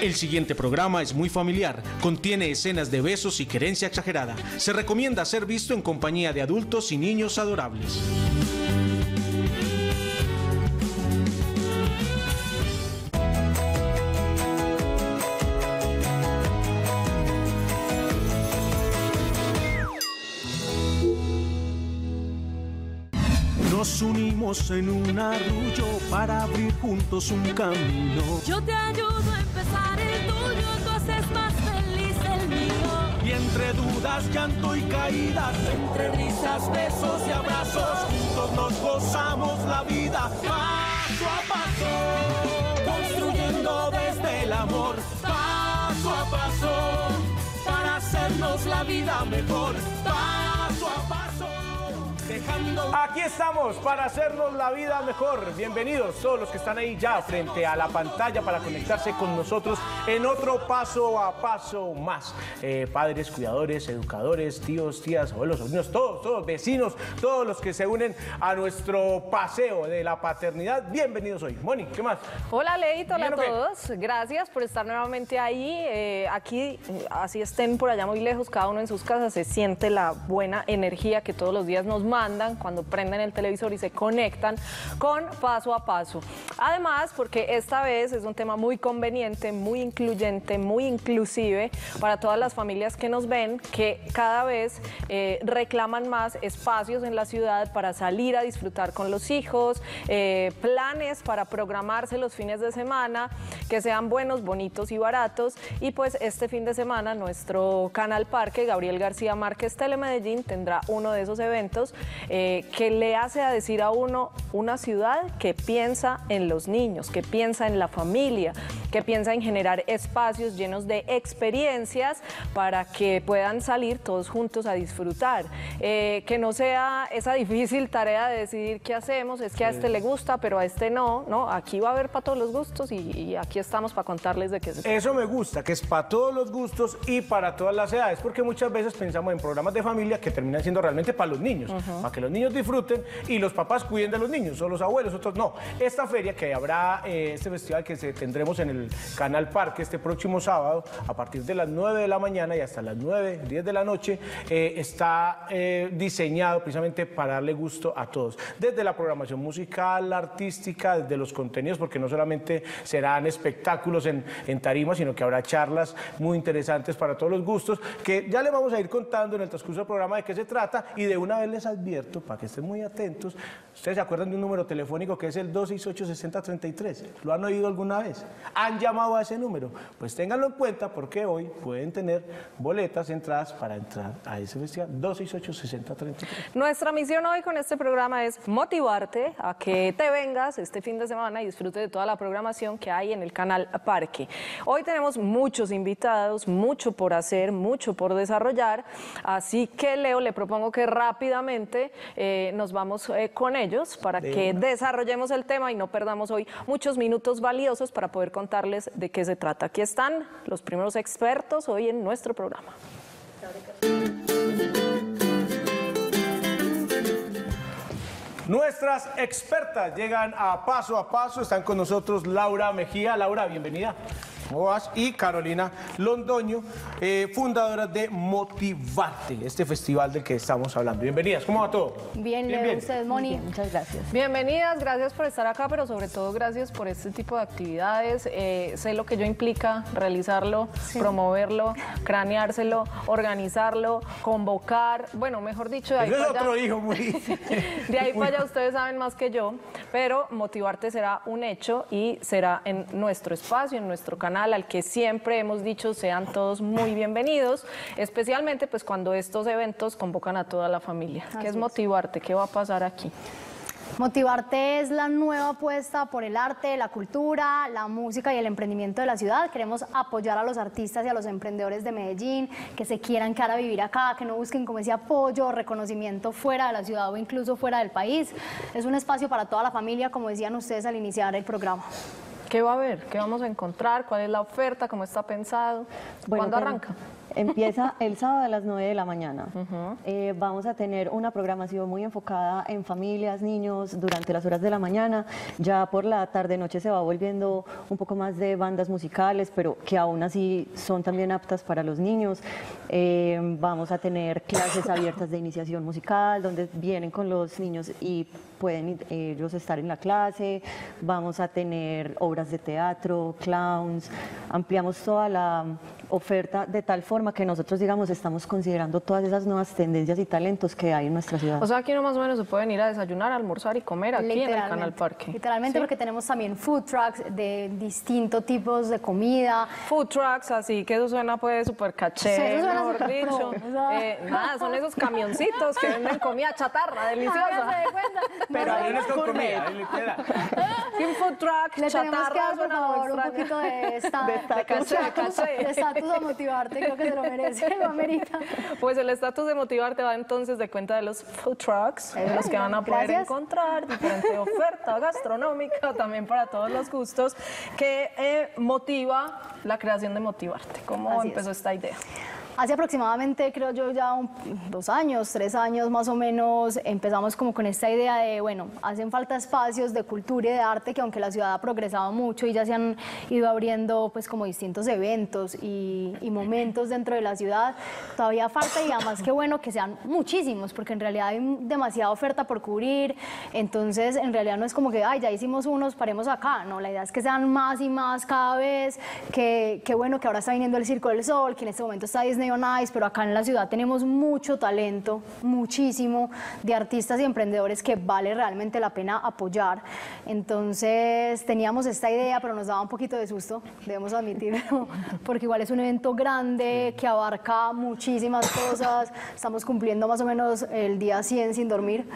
El siguiente programa es muy familiar, contiene escenas de besos y querencia exagerada. Se recomienda ser visto en compañía de adultos y niños adorables. Nos unimos en un arrullo para abrir juntos un camino. Yo te ayudo a empezar el tuyo, tú haces más feliz el mío. Y entre dudas, llanto y caídas, entre risas, besos y abrazos, juntos nos gozamos la vida. Paso a paso, construyendo desde el amor. Paso a paso, para hacernos la vida mejor. Paso a paso. Aquí estamos para hacernos la vida mejor. Bienvenidos todos los que están ahí ya frente a la pantalla para conectarse con nosotros en otro paso a paso más. Padres, cuidadores, educadores, tíos, tías, abuelos, sobrinos, todos, vecinos, todos los que se unen a nuestro paseo de la paternidad. Bienvenidos hoy. Moni, ¿qué más? Hola, Leito, hola a todos. Gracias por estar nuevamente ahí. Aquí, así estén por allá muy lejos, cada uno en sus casas, se siente la buena energía que todos los días nos manda cuando prenden el televisor y se conectan con Paso a Paso. Además, porque esta vez es un tema muy conveniente, muy incluyente, muy inclusive para todas las familias que nos ven, que cada vez reclaman más espacios en la ciudad para salir a disfrutar con los hijos, planes para programarse los fines de semana, que sean buenos, bonitos y baratos. Y pues este fin de semana nuestro Canal Parque, Gabriel García Márquez, Telemedellín, tendrá uno de esos eventos que le hace a decir a uno una ciudad que piensa en los niños, que piensa en la familia, que piensa en generar espacios llenos de experiencias para que puedan salir todos juntos a disfrutar, que no sea esa difícil tarea de decidir qué hacemos, es que a este le gusta pero a este no, ¿no? Aquí va a haber para todos los gustos y aquí estamos para contarles de qué se trata. Eso me gusta, que es para todos los gustos y para todas las edades, porque muchas veces pensamos en programas de familia que terminan siendo realmente para los niños, para que los niños disfruten y los papás cuiden de los niños, o los abuelos, otros no. Esta feria que habrá, este festival que tendremos en el Canal Parque este próximo sábado, a partir de las 9 de la mañana y hasta las 9, 10 de la noche, está diseñado precisamente para darle gusto a todos. Desde la programación musical, artística, desde los contenidos, porque no solamente serán espectáculos en tarima, sino que habrá charlas muy interesantes para todos los gustos, que ya les vamos a ir contando en el transcurso del programa de qué se trata, y de una vez les advierto, para que estén muy atentos, ustedes se acuerdan de un número telefónico que es el 268-6033, ¿lo han oído alguna vez? ¿Han llamado a ese número? Pues ténganlo en cuenta porque hoy pueden tener boletas, entradas para entrar a ese festival, 268-6033. Nuestra misión hoy con este programa es motivarte a que te vengas este fin de semana y disfrutes de toda la programación que hay en el Canal Parque. Hoy tenemos muchos invitados, mucho por hacer, mucho por desarrollar, así que Leo, le propongo que rápidamente nos vamos con ellos para que desarrollemos el tema y no perdamos hoy muchos minutos valiosos para poder contarles de qué se trata. Aquí están los primeros expertos hoy en nuestro programa. Nuestras expertas llegan a Paso, están con nosotros Laura Mejía. Laura, bienvenida. Y Carolina Londoño, fundadora de Motivarte, este festival del que estamos hablando. Bienvenidas, ¿cómo va todo? Bien, bien. Ustedes, Moni. Bien, muchas gracias. Bienvenidas, gracias por estar acá, pero sobre todo gracias por este tipo de actividades. Sé lo que yo implica realizarlo, promoverlo, craneárselo, organizarlo, convocar, bueno, mejor dicho, de ahí para allá. Es otro hijo, muy... De ahí para allá ustedes saben más que yo, pero Motivarte será un hecho y será en nuestro espacio, en nuestro canal, al que siempre hemos dicho sean todos muy bienvenidos, especialmente pues cuando estos eventos convocan a toda la familia. ¿Qué es Motivarte? ¿Qué va a pasar aquí? Motivarte es la nueva apuesta por el arte, la cultura, la música y el emprendimiento de la ciudad. Queremos apoyar a los artistas y a los emprendedores de Medellín, que se quieran quedar a vivir acá, que no busquen como ese apoyo o reconocimiento fuera de la ciudad o incluso fuera del país. Es un espacio para toda la familia, como decían ustedes al iniciar el programa. ¿Qué va a haber? ¿Qué vamos a encontrar? ¿Cuál es la oferta? ¿Cómo está pensado? ¿Cuándo arranca? Empieza el sábado a las 9 de la mañana. Vamos a tener una programación muy enfocada en familias, niños, durante las horas de la mañana. Ya por la tarde-noche se va volviendo un poco más de bandas musicales, pero que aún así son también aptas para los niños. Vamos a tener clases abiertas de iniciación musical, donde vienen con los niños y pueden ellos estar en la clase. Vamos a tener obras de teatro, clowns. Ampliamos toda la oferta de tal forma que nosotros, digamos, estamos considerando todas esas nuevas tendencias y talentos que hay en nuestra ciudad. O sea, aquí no más o menos se pueden ir a desayunar, a almorzar y comer aquí en el Canal Parque. Literalmente, ¿sí? Porque tenemos también food trucks de distintos tipos de comida. Food trucks, así que eso suena pues súper caché, sí, eso suena mejor dicho. Nada, son esos camioncitos que venden comida chatarra, deliciosa. Pero ahí no es con comida, ahí le queda. Sin food truck, le chatarra, que dar, por favor, un poquito de estatus de Motivarte, creo que se lo merece, lo amerita. Pues el estatus de Motivarte va entonces de cuenta de los food trucks, en los que van a poder encontrar diferente oferta gastronómica, también para todos los gustos, que motiva la creación de Motivarte. ¿Cómo empezó esta idea? Hace aproximadamente, creo yo, ya 2 años, 3 años más o menos, empezamos como con esta idea de, bueno, hacen falta espacios de cultura y de arte que aunque la ciudad ha progresado mucho y ya se han ido abriendo pues como distintos eventos y momentos dentro de la ciudad, todavía falta y además que bueno que sean muchísimos, porque en realidad hay demasiada oferta por cubrir, entonces en realidad no es como que, ay, ya hicimos unos, paremos acá, no, la idea es que sean más y más cada vez, que bueno que ahora está viniendo el Circo del Sol, que en este momento está Disney, pero acá en la ciudad tenemos mucho talento, muchísimo de artistas y emprendedores que vale realmente la pena apoyar. Entonces teníamos esta idea, pero nos daba un poquito de susto, debemos admitirlo, porque igual es un evento grande que abarca muchísimas cosas. Estamos cumpliendo más o menos el día 100 sin dormir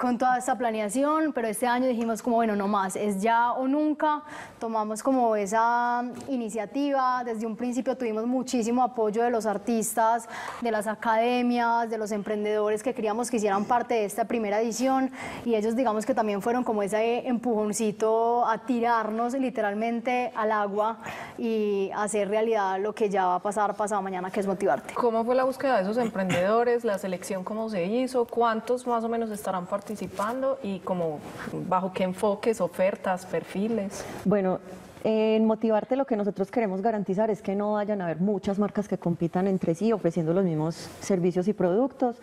con toda esta planeación, pero este año dijimos como bueno, no más, es ya o nunca. Tomamos como esa iniciativa, desde un principio tuvimos muchísimo apoyo de los artistas, de las academias, de los emprendedores que queríamos que hicieran parte de esta primera edición, y ellos digamos que también fueron como ese empujoncito a tirarnos literalmente al agua y hacer realidad lo que ya va a pasar pasado mañana, que es Motivarte. ¿Cómo fue la búsqueda de esos emprendedores? ¿La selección cómo se hizo? ¿Cuántos más o menos estarán participando? ¿Y como bajo qué enfoques, ofertas, perfiles? Bueno, en Motivarte lo que nosotros queremos garantizar es que no vayan a haber muchas marcas que compitan entre sí ofreciendo los mismos servicios y productos.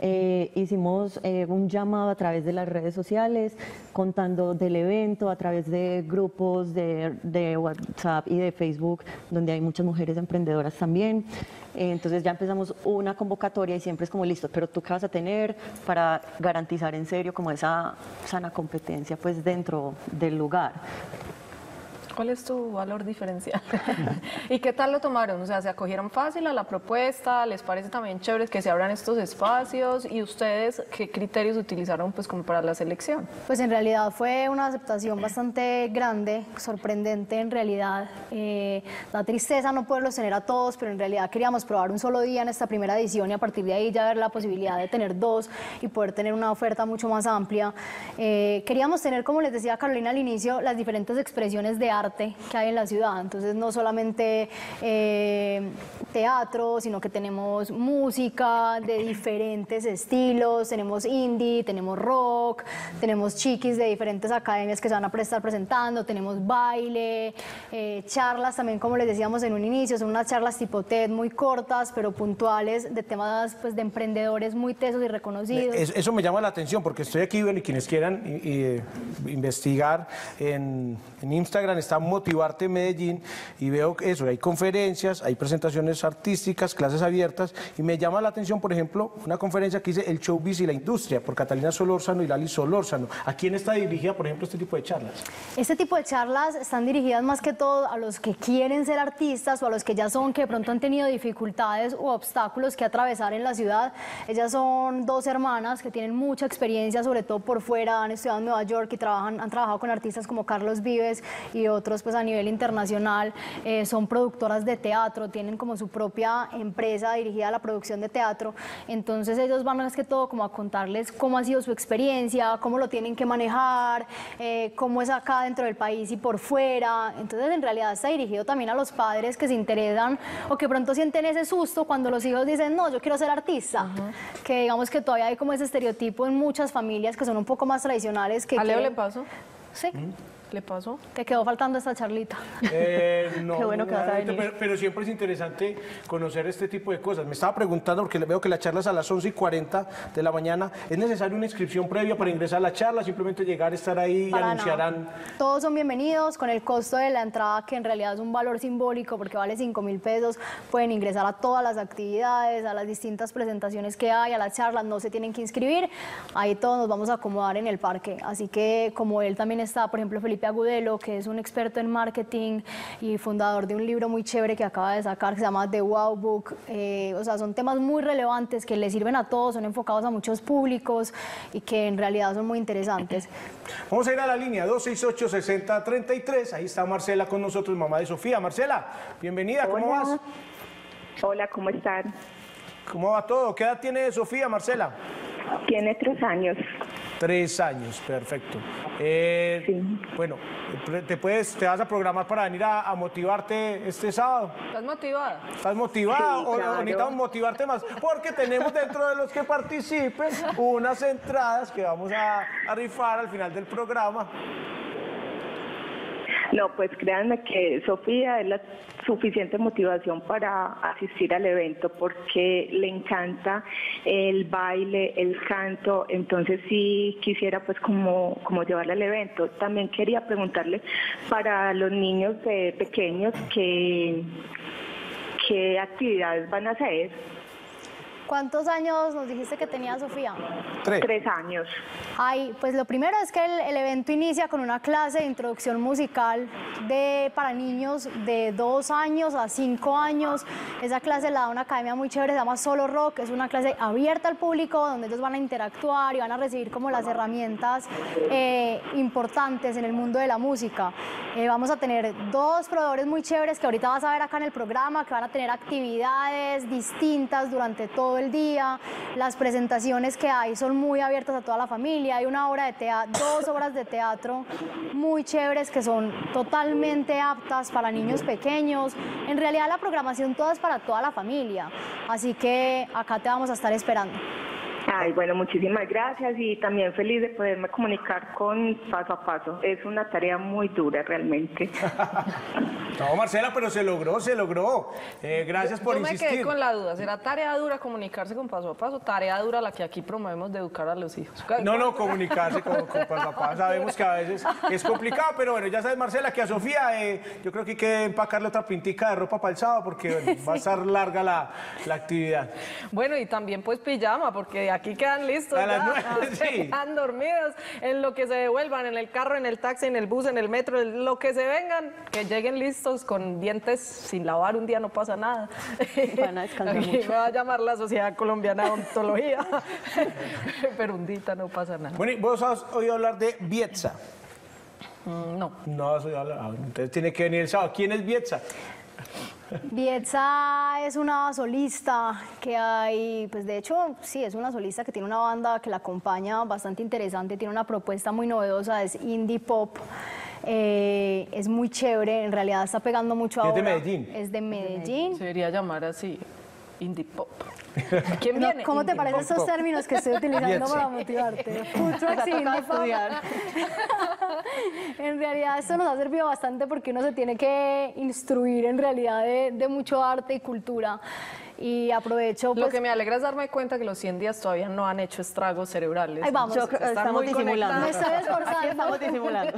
Hicimos un llamado a través de las redes sociales, contando del evento, a través de grupos de WhatsApp y de Facebook, donde hay muchas mujeres emprendedoras también. Entonces ya empezamos una convocatoria y siempre es como listo, pero tú qué vas a tener, para garantizar en serio como esa sana competencia pues dentro del lugar. ¿Cuál es tu valor diferencial? ¿Y qué tal lo tomaron? O sea, ¿se acogieron fácil a la propuesta? ¿Les parece también chévere que se abran estos espacios? ¿Y ustedes qué criterios utilizaron pues como para la selección? Pues en realidad fue una aceptación bastante grande, sorprendente en realidad. Da tristeza no poderlos tener a todos, pero en realidad queríamos probar un solo día en esta primera edición y a partir de ahí ya ver la posibilidad de tener 2 y poder tener una oferta mucho más amplia. Queríamos tener, como les decía Carolina al inicio, las diferentes expresiones de arte que hay en la ciudad, entonces no solamente teatro, sino que tenemos música de diferentes estilos, tenemos indie, tenemos rock, tenemos chiquis de diferentes academias que se van a estar presentando, tenemos baile, charlas también, como les decíamos en un inicio, son unas charlas tipo TED muy cortas, pero puntuales, de temas pues de emprendedores muy tesos y reconocidos. Eso me llama la atención, porque estoy aquí, bueno, y quienes quieran investigar en Instagram está Motivarte Medellín, y veo que eso, hay conferencias, hay presentaciones artísticas, clases abiertas, y me llama la atención, por ejemplo, una conferencia que hice El Showbiz y la Industria, por Catalina Solórzano y Lali Solórzano. ¿A quién está dirigida, por ejemplo, este tipo de charlas? Este tipo de charlas están dirigidas más que todo a los que quieren ser artistas o a los que ya son, que de pronto han tenido dificultades o obstáculos que atravesar en la ciudad. Ellas son 2 hermanas que tienen mucha experiencia, sobre todo por fuera, han estudiado en Nueva York y han trabajado con artistas como Carlos Vives y otros nosotros pues a nivel internacional, son productoras de teatro, tienen como su propia empresa dirigida a la producción de teatro, entonces ellos van más que todo como a contarles cómo ha sido su experiencia, cómo lo tienen que manejar, cómo es acá dentro del país y por fuera, entonces en realidad está dirigido también a los padres que se interesan o que pronto sienten ese susto cuando los hijos dicen, no, yo quiero ser artista, que digamos que todavía hay como ese estereotipo en muchas familias que son un poco más tradicionales. Que ¿a Leo le pasó? Sí. ¿Le pasó? ¿Te quedó faltando esta charlita? No, qué bueno que vas a venir. Pero siempre es interesante conocer este tipo de cosas. Me estaba preguntando, porque veo que la charla es a las 11:40 de la mañana. ¿Es necesaria una inscripción previa para ingresar a la charla? Simplemente llegar, estar ahí y anunciarán. No. Todos son bienvenidos con el costo de la entrada, que en realidad es un valor simbólico porque vale 5.000 pesos. Pueden ingresar a todas las actividades, a las distintas presentaciones que hay, a las charlas. No se tienen que inscribir. Ahí todos nos vamos a acomodar en el parque. Así que como él también está, por ejemplo, Felipe Agudelo, que es un experto en marketing y fundador de un libro muy chévere que acaba de sacar, que se llama The Wow Book. O sea, son temas muy relevantes que le sirven a todos, son enfocados a muchos públicos y que en realidad son muy interesantes. Vamos a ir a la línea 268-6033. Ahí está Marcela con nosotros, mamá de Sofía. Marcela, bienvenida. Hola. ¿Cómo vas? Hola, ¿cómo están? ¿Cómo va todo? ¿Qué edad tiene Sofía, Marcela? Tiene 3 años. 3 años, perfecto. Sí. Bueno, ¿te vas a programar para venir a motivarte este sábado? ¿Estás motivada? ¿Estás motivada? Sí, claro. O necesitamos motivarte más, porque tenemos dentro de los que participen unas entradas que vamos a rifar al final del programa. No, pues créanme que Sofía es la suficiente motivación para asistir al evento porque le encanta el baile, el canto, entonces sí quisiera pues como llevarla al evento. También quería preguntarle para los niños pequeños qué actividades van a hacer. ¿Cuántos años nos dijiste que tenía Sofía? 3 años. Ay, pues lo primero es que el evento inicia con una clase de introducción musical para niños de 2 años a 5 años. Esa clase la da una academia muy chévere, se llama Solo Rock. Es una clase abierta al público donde ellos van a interactuar y van a recibir como las herramientas importantes en el mundo de la música. Vamos a tener 2 proveedores muy chéveres que ahorita vas a ver acá en el programa, que van a tener actividades distintas durante todo el día. Las presentaciones que hay son muy abiertas a toda la familia. Hay 2 obras de teatro muy chéveres que son totalmente aptas para niños pequeños. En realidad la programación toda es para toda la familia, así que acá te vamos a estar esperando. Ay, bueno, muchísimas gracias y también feliz de poderme comunicar con Paso a Paso. Es una tarea muy dura realmente. No, Marcela, pero se logró, se logró. Gracias por insistir. Yo me quedé con la duda. ¿Será tarea dura comunicarse con Paso a Paso? Tarea dura la que aquí promovemos de educar a los hijos. No, comunicarse con Paso a Paso. Sabemos que a veces es complicado, pero bueno, ya sabes, Marcela, que a Sofía yo creo que hay que empacarle otra pintica de ropa para el sábado porque bueno, va a estar larga la actividad. Bueno, y también pues pijama, porque aquí quedan listos, a las 9, sí. Quedan dormidos, en lo que se devuelvan, en el carro, en el taxi, en el bus, en el metro, en lo que se vengan, que lleguen listos, con dientes sin lavar un día no pasa nada. Van a descansar aquí mucho. Me va a llamar la Sociedad Colombiana de Odontología, perundita, no pasa nada. Bueno, ¿y vos has oído hablar de Vietza? No. No has oído hablar, entonces tiene que venir el sábado. ¿Quién es Vietza? Vietza es una solista que hay, pues de hecho sí, es una solista que tiene una banda que la acompaña bastante interesante, tiene una propuesta muy novedosa, es indie pop, es muy chévere, en realidad está pegando mucho ahora. ¿Es de Medellín? Es de Medellín. Se debería llamar así, indie pop. ¿Quién viene? ¿Cómo te parecen esos términos que estoy utilizando para motivarte? En realidad esto nos ha servido bastante porque uno se tiene que instruir en realidad de mucho arte y cultura. Y aprovecho... Pues, lo que me alegra es darme cuenta que los 100 días todavía no han hecho estragos cerebrales. Ahí vamos, estamos disimulando. Me estoy esforzando. Estamos disimulando.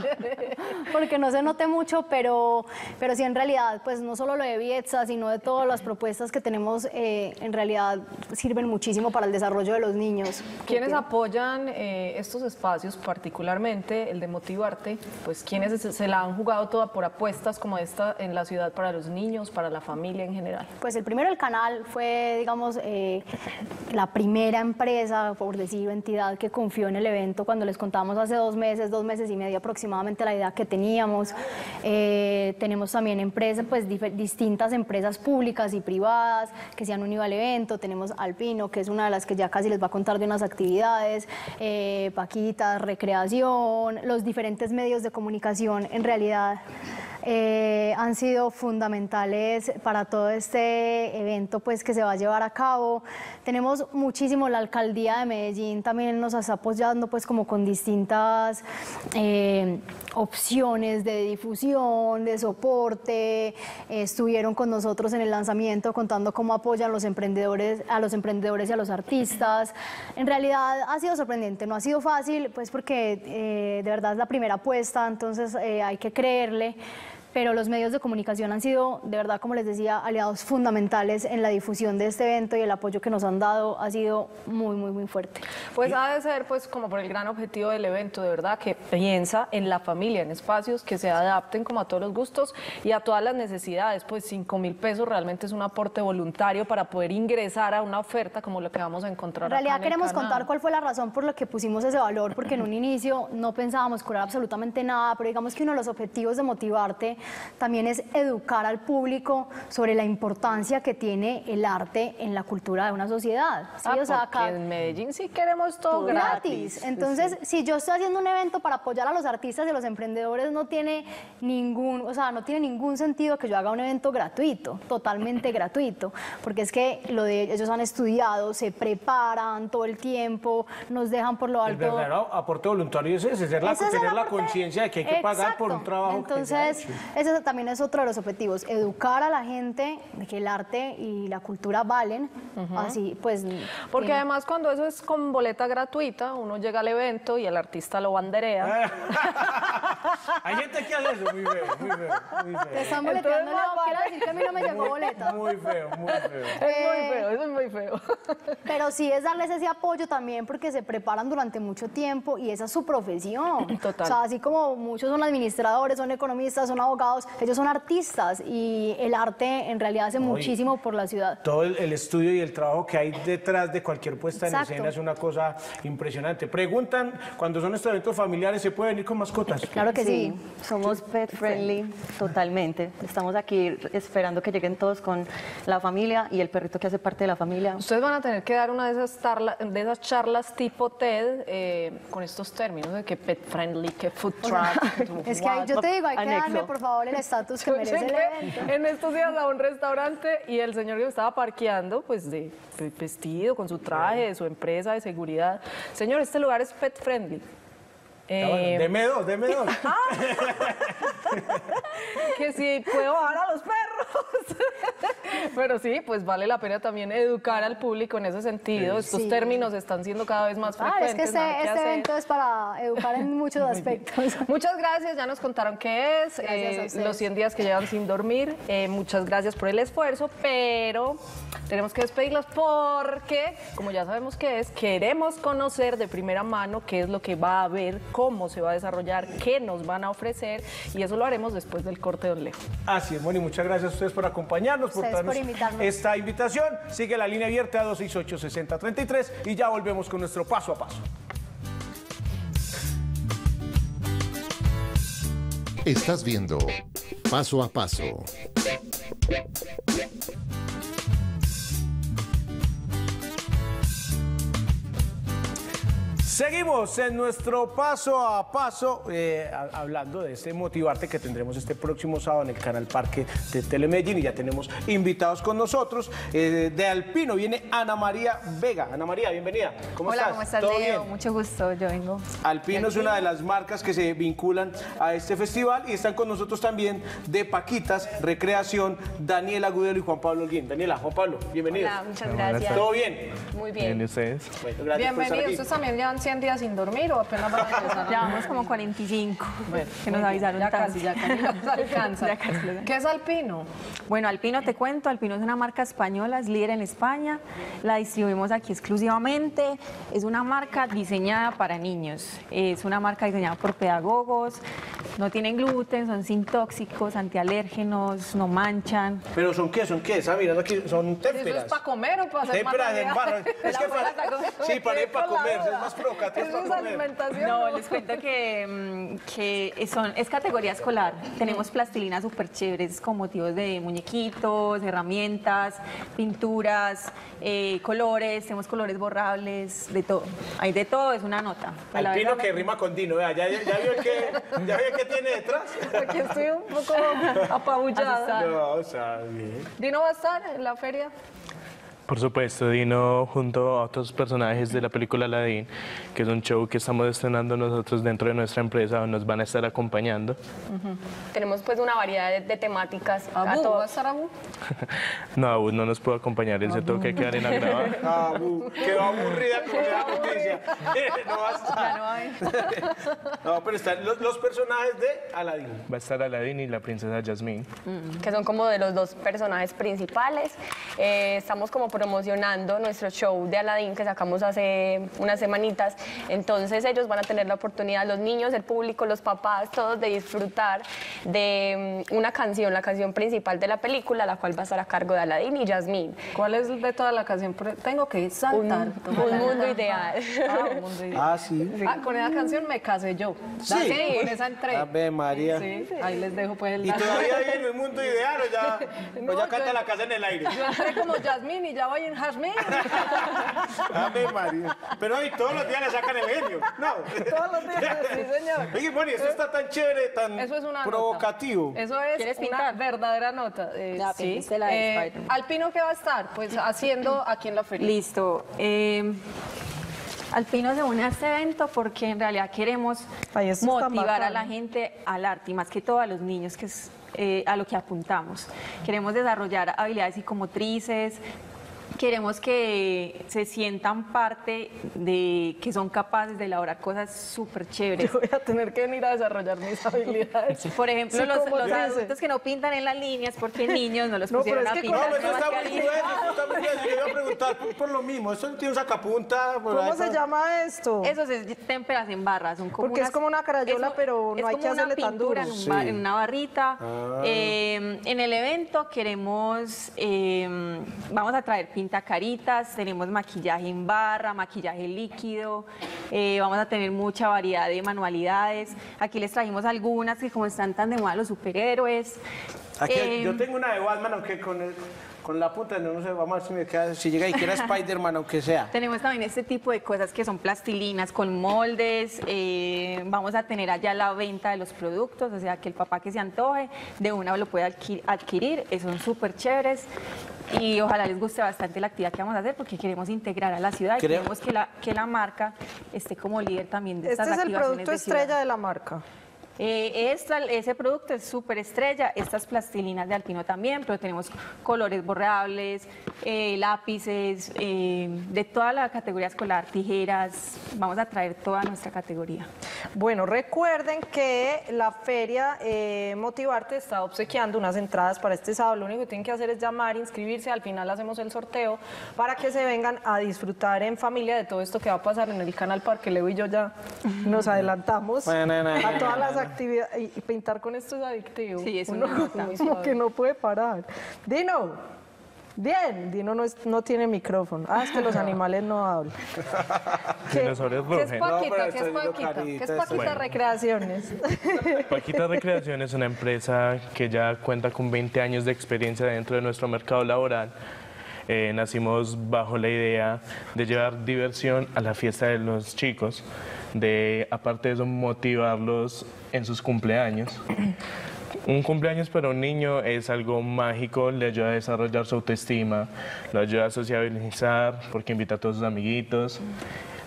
Porque no se note mucho, pero sí en realidad, pues no solo lo de Vietza, sino de todas las propuestas que tenemos en realidad sirven muchísimo para el desarrollo de los niños. ¿Quiénes apoyan estos espacios, particularmente el de Motivarte? Pues quienes se la han jugado toda por apuestas como esta en la ciudad para los niños, para la familia en general. Pues el primero, el canal, fue, digamos, la primera empresa, por decir, entidad que confió en el evento cuando les contamos hace dos meses y medio aproximadamente la idea que teníamos. Tenemos también empresas, pues distintas empresas públicas y privadas que se han unido al evento. Tenemos Alpino, que es una de las que ya casi les va a contar de unas actividades, Paquitas Recreación, los diferentes medios de comunicación en realidad han sido fundamentales para todo este evento, pues, que se va a llevar a cabo. Tenemos muchísimo, la Alcaldía de Medellín también nos está apoyando, pues, como con distintas opciones de difusión, de soporte. Estuvieron con nosotros en el lanzamiento contando cómo apoyan los emprendedores, a los emprendedores y a los artistas. En realidad ha sido sorprendente, no ha sido fácil, pues, porque de verdad es la primera apuesta, entonces hay que creerle. Pero los medios de comunicación han sido, de verdad, como les decía, aliados fundamentales en la difusión de este evento, y el apoyo que nos han dado ha sido muy, muy, muy fuerte. Pues ha de ser, pues, como por el gran objetivo del evento, de verdad, que piensa en la familia, en espacios que se adapten como a todos los gustos y a todas las necesidades. Pues 5.000 pesos realmente es un aporte voluntario para poder ingresar a una oferta como lo que vamos a encontrar acá en el canal. En realidad queremos contar cuál fue la razón por la que pusimos ese valor, porque en un inicio no pensábamos cobrar absolutamente nada, pero digamos que uno de los objetivos de Motivarte también es educar al público sobre la importancia que tiene el arte en la cultura de una sociedad. ¿Sí? O sea, acá en Medellín sí queremos todo gratis. Entonces, si yo estoy haciendo un evento para apoyar a los artistas y a los emprendedores, no tiene ningún, sentido que yo haga un evento gratuito, totalmente gratuito, porque es que lo de ellos han estudiado, se preparan todo el tiempo, nos dejan por lo alto. El verdadero aporte voluntario es ese, tener la conciencia de que hay que pagar por un trabajo. Entonces, ese también es otro de los objetivos, educar a la gente de que el arte y la cultura valen, así pues. Porque además cuando eso es con boleta gratuita, uno llega al evento y el artista lo banderea. Hay gente que hace eso, muy feo, muy feo. Te están boleteando, no, quiero decir que a mí no me llegó boleta. Muy feo, muy feo. Eso es muy feo. Pero sí es darles ese apoyo también, porque se preparan durante mucho tiempo y esa es su profesión. Total. O sea, así como muchos son administradores, son economistas, son abogados, ellos son artistas, y el arte en realidad hace muchísimo por la ciudad. Todo el estudio y el trabajo que hay detrás de cualquier puesta en escena es una cosa impresionante. Preguntan, cuando son estos eventos familiares, ¿se puede venir con mascotas? Claro que sí. Somos pet friendly totalmente. Estamos aquí esperando que lleguen todos con la familia y el perrito que hace parte de la familia. Ustedes van a tener que dar una de esas charlas tipo TED con estos términos de que pet friendly, que food truck. Es que yo te digo, hay que darme por favor el estatus que merece el evento. En estos días a un restaurante y el señor que estaba parqueando, pues de vestido, con su traje, de su empresa de seguridad. Señor, este lugar es pet friendly. Deme dos, deme dos. Que si puedo bajar a los perros. Pero sí, pues vale la pena también educar al público en ese sentido. Estos términos están siendo cada vez más frecuentes. Es que este evento es para educar en muchos aspectos. Muchas gracias, ya nos contaron qué es, los 100 días que llevan sin dormir. Muchas gracias por el esfuerzo, pero tenemos que despedirlas porque, como ya sabemos qué es, queremos conocer de primera mano qué es lo que va a haber, cómo se va a desarrollar, qué nos van a ofrecer, y eso lo haremos después del corte, don Leo. Así es, bueno, y muchas gracias a ustedes por acompañarnos, por darnos esta invitación. Sigue la línea abierta a 268-6033 y ya volvemos con nuestro Paso a Paso. Estás viendo Paso a Paso. Seguimos en nuestro Paso a Paso hablando de este Motivarte que tendremos este próximo sábado en el Canal Parque de Telemedellín, y ya tenemos invitados con nosotros. De Alpino viene Ana María Vega. Ana María, bienvenida. Hola, ¿cómo estás? ¿Todo Leo? Bien. Mucho gusto, yo vengo. Alpino es una de las marcas que se vinculan a este festival, y están con nosotros también de Paquitas Recreación, Daniela Agudelo y Juan Pablo Guín. Daniela, Juan Pablo, bienvenidos. Hola, muchas gracias. ¿Todo bien? Muy bien. ¿Bien ustedes? Bueno, gracias. Bienvenidos, ustedes también llevan 100 días sin dormir o apenas van a empezar? Ya vamos como 45, bueno, que nos avisaron ya casi, nos alcanza. Ya casi los... ¿Qué es Alpino? Bueno, Alpino, te cuento, Alpino es una marca española, es líder en España, la distribuimos aquí exclusivamente, es una marca diseñada para niños, es una marca diseñada por pedagogos, no tienen gluten, son sin tóxicos, antialérgenos, no manchan. ¿Pero son qué? ¿Son qué? ¿Sabes? Mirando aquí, son témperas. ¿Eso es para comer o para hacer témperas en barro? Es que para ir para comer, es más proca. ¿Eso es alimentación? No, les cuento que es categoría escolar. Tenemos plastilinas súper chéveres con motivos de muñequitos, herramientas, pinturas, colores, tenemos colores borrables, de todo. Hay de todo, es una nota. Alpino que rima con Dino, ¿ya vio qué tiene detrás? Porque estoy un poco apabullada. No, o sea, bien. ¿Dino va a estar en la feria? Por supuesto, Dino junto a otros personajes de la película Aladdin, que es un show que estamos estrenando nosotros dentro de nuestra empresa, nos van a estar acompañando. Tenemos pues una variedad de temáticas. ¿Abu va a estar Abu? No, Abu no nos pudo acompañar, él se tuvo que quedar en la grava. Abu, quedó aburrida con la noticia. No va a estar. No, pero están los personajes de Aladdin. Va a estar Aladdin y la princesa Jasmine. Que son como de los dos personajes principales. Estamos como promocionando nuestro show de Aladdin que sacamos hace unas semanitas, entonces ellos van a tener la oportunidad, los niños, el público, los papás, todos, de disfrutar de una canción, la canción principal de la película, la cual va a estar a cargo de Aladdin y Jasmine. ¿Cuál es de toda la canción? Tengo que saltar. Un mundo ideal. Un mundo ideal. Ah, sí. Con esa canción me casé yo. Sí. Sí. Con esa entré. A ver, María. Sí, sí. Ahí les dejo pues el... ¿Y todavía viene un mundo ideal o ya, no, o ya canta la casa en el aire? Yo entré como Jasmine y ya voy en Jasmine. Ave María. Pero hoy todos los días le sacan el genio. No. Todos los días, sí, señor. Oye, bueno, eso está tan chévere, tan provocativo. Nota. Eso es una verdadera nota. Sí. ¿Alpino qué va a estar? Pues haciendo aquí en la feria. Listo. Alpino se une a este evento porque en realidad queremos motivar a la gente al arte y más que todo a los niños, que es a lo que apuntamos. Queremos desarrollar habilidades psicomotrices, queremos que se sientan parte de que son capaces de elaborar cosas súper chéveres. Yo voy a tener que venir a desarrollar mis habilidades. Por ejemplo, sí, los adultos que no pintan en las líneas porque niños no los pusieron a pintar. No, pero está muy bien, está muy bien. Yo iba a preguntar por lo mismo. Eso tiene un sacapunta. ¿Cómo se llama esto? Eso es témperas en barras. Porque es como una carayola, pero no hay que hacerle tan duro. Es como una pintura en una barrita. En el evento queremos, vamos a traer pinturas. Caritas, tenemos maquillaje en barra, maquillaje líquido, vamos a tener mucha variedad de manualidades. Aquí les trajimos algunas que como están tan de moda los superhéroes. Aquí, yo tengo una de Batman, aunque con la punta no sé, vamos a ver si me queda, si llega y quiera Spider-Man, aunque sea. Tenemos también este tipo de cosas que son plastilinas con moldes, vamos a tener allá la venta de los productos, o sea que el papá que se antoje de una lo puede adquirir, son súper chéveres. Y ojalá les guste bastante la actividad que vamos a hacer porque queremos integrar a la ciudad y queremos que la marca esté como líder también de estas actividades. Este es el producto estrella de la marca. Ese producto es súper estrella, estas plastilinas de Alpino también, pero tenemos colores borrables, lápices, de toda la categoría escolar, tijeras, vamos a traer toda nuestra categoría. Bueno, recuerden que la feria Motivarte está obsequiando unas entradas para este sábado, lo único que tienen que hacer es llamar, inscribirse, al final hacemos el sorteo para que se vengan a disfrutar en familia de todo esto que va a pasar en el Canal Parque. Leo y yo ya nos adelantamos a todas las actividades, y pintar con esto es adictivo. Sí, es una cosa como que no puede parar. Dino. Bien, Dino no tiene micrófono. Ah, es que los animales no hablan. ¿Qué es Paquita? ¿Qué es Paquitas Recreaciones? Paquitas Recreación es una empresa que ya cuenta con 20 años de experiencia dentro de nuestro mercado laboral. Nacimos bajo la idea de llevar diversión a la fiesta de los chicos, de aparte de eso motivarlos en sus cumpleaños. Un cumpleaños para un niño es algo mágico, le ayuda a desarrollar su autoestima, lo ayuda a sociabilizar porque invita a todos sus amiguitos.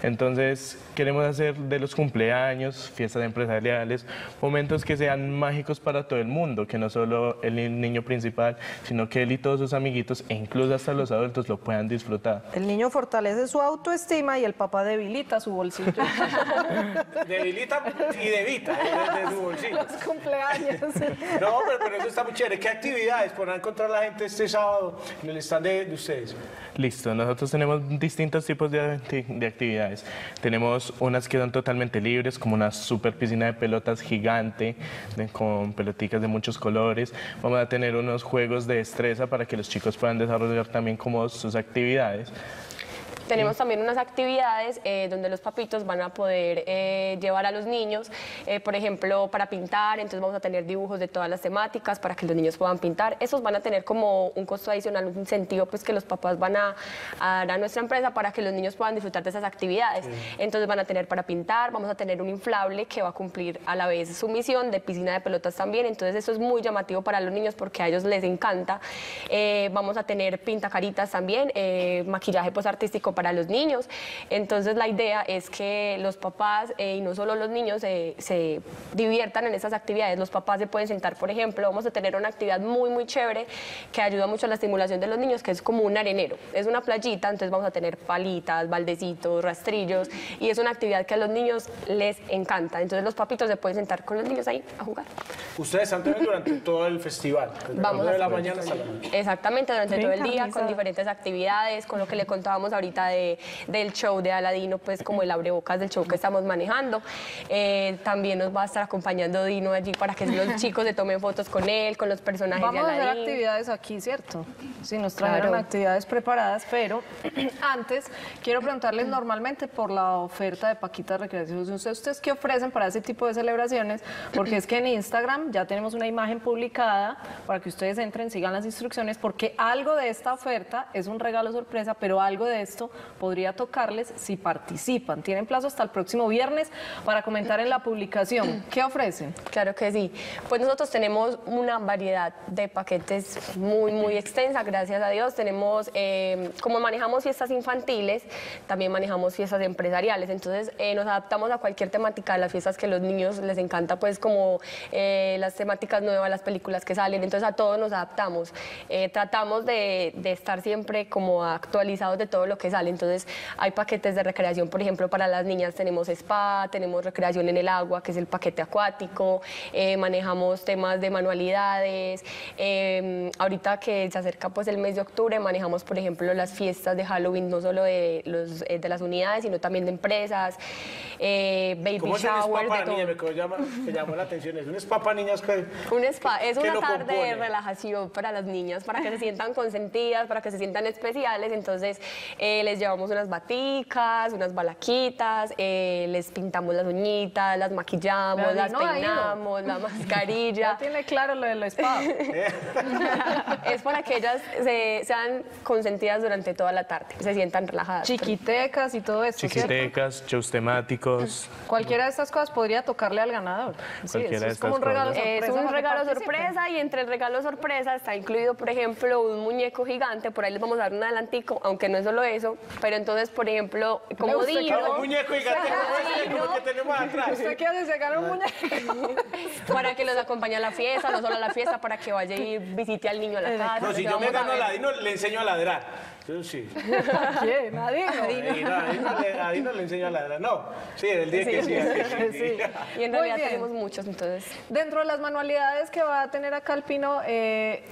Entonces queremos hacer de los cumpleaños, fiestas empresariales, momentos que sean mágicos para todo el mundo, que no solo el niño principal, sino que él y todos sus amiguitos e incluso hasta los adultos lo puedan disfrutar. El niño fortalece su autoestima y el papá debilita su bolsillo. Debilita y debita de su bolsillo. Los cumpleaños. No, pero eso está muy chévere. ¿Qué actividades podrá encontrar la gente este sábado en el stand de ustedes? Listo, nosotros tenemos distintos tipos de actividades. Tenemos unas que son totalmente libres, como una super piscina de pelotas gigante, con pelotitas de muchos colores. Vamos a tener unos juegos de destreza para que los chicos puedan desarrollar también como sus actividades. Tenemos también unas actividades donde los papitos van a poder llevar a los niños, por ejemplo, para pintar. Entonces vamos a tener dibujos de todas las temáticas para que los niños puedan pintar. Esos van a tener como un costo adicional, un incentivo pues, que los papás van a dar a nuestra empresa para que los niños puedan disfrutar de esas actividades. Sí. Entonces van a tener para pintar, vamos a tener un inflable que va a cumplir a la vez su misión de piscina de pelotas también. Entonces eso es muy llamativo para los niños porque a ellos les encanta. Vamos a tener pintacaritas también, maquillaje pues, artístico para los niños. Entonces la idea es que los papás y no solo los niños se diviertan en esas actividades. Los papás se pueden sentar, por ejemplo, vamos a tener una actividad muy chévere que ayuda mucho a la estimulación de los niños, que es como un arenero, es una playita, entonces vamos a tener palitas, baldecitos, rastrillos y es una actividad que a los niños les encanta. Entonces los papitos se pueden sentar con los niños ahí a jugar. Ustedes están durante todo el festival, vamos de la mañana hasta la noche. Exactamente, durante todo el día con diferentes actividades, con lo que le contábamos ahorita del show de Aladino, pues como el abrebocas del show que estamos manejando. También nos va a estar acompañando Dino allí para que los chicos se tomen fotos con él, con los personajes de Aladdin. Vamos a hacer actividades aquí, ¿cierto? Sí, nos trajeron actividades preparadas, pero antes quiero preguntarles normalmente por la oferta de Paquitas Recreación. ¿Ustedes qué ofrecen para ese tipo de celebraciones? Porque es que en Instagram ya tenemos una imagen publicada para que ustedes entren, sigan las instrucciones, porque algo de esta oferta es un regalo sorpresa, pero algo de esto podría tocarles si participan. Tienen plazo hasta el próximo viernes para comentar en la publicación. ¿Qué ofrecen? Claro que sí. Pues nosotros tenemos una variedad de paquetes muy extensa, gracias a Dios. Tenemos, como manejamos fiestas infantiles, también manejamos fiestas empresariales. Entonces nos adaptamos a cualquier temática de las fiestas que los niños les encanta, pues como las temáticas nuevas, las películas que salen. Entonces a todos nos adaptamos. Tratamos de estar siempre como actualizados de todo lo que sale. Entonces hay paquetes de recreación, por ejemplo, para las niñas tenemos spa, tenemos recreación en el agua, que es el paquete acuático, manejamos temas de manualidades, ahorita que se acerca pues el mes de octubre, manejamos por ejemplo las fiestas de Halloween, no solo de las unidades, sino también de empresas, baby ¿Cómo shower. ¿Cómo es un spa para niñas? Me llamó la atención, es un spa para niñas. Un spa, es una tarde de relajación para las niñas, para que se sientan consentidas, para que se sientan especiales. Entonces les llevamos unas baticas, unas balaquitas, les pintamos las uñitas, las maquillamos, las peinamos, la mascarilla. Ya tiene claro lo de los spa. Es para que ellas sean consentidas durante toda la tarde, se sientan relajadas. Chiquitecas y todo eso. Chiquitecas, ¿cierto? Shows temáticos. Cualquiera de estas cosas podría tocarle al ganador. Sí, eso es como un regalo sorpresa. Es un regalo sorpresa y entre el regalo sorpresa está incluido, por ejemplo, un muñeco gigante. Por ahí les vamos a dar un adelantico, aunque no es solo eso, pero entonces, por ejemplo, como Dino... Un muñeco gigante como que tenemos atrás. ¿Usted quiere sacar un muñeco? Para que los acompañe a la fiesta, no solo a la fiesta, para que vaya y visite al niño a la casa. No, si yo me gano a Dino, le enseño a ladrar. Sí. ¿A quién? ¿A Dino? A Dino le enseño a ladrar. No, sí, el día que sí. Y en realidad tenemos muchos, entonces. Dentro de las manualidades que va a tener acá Alpino,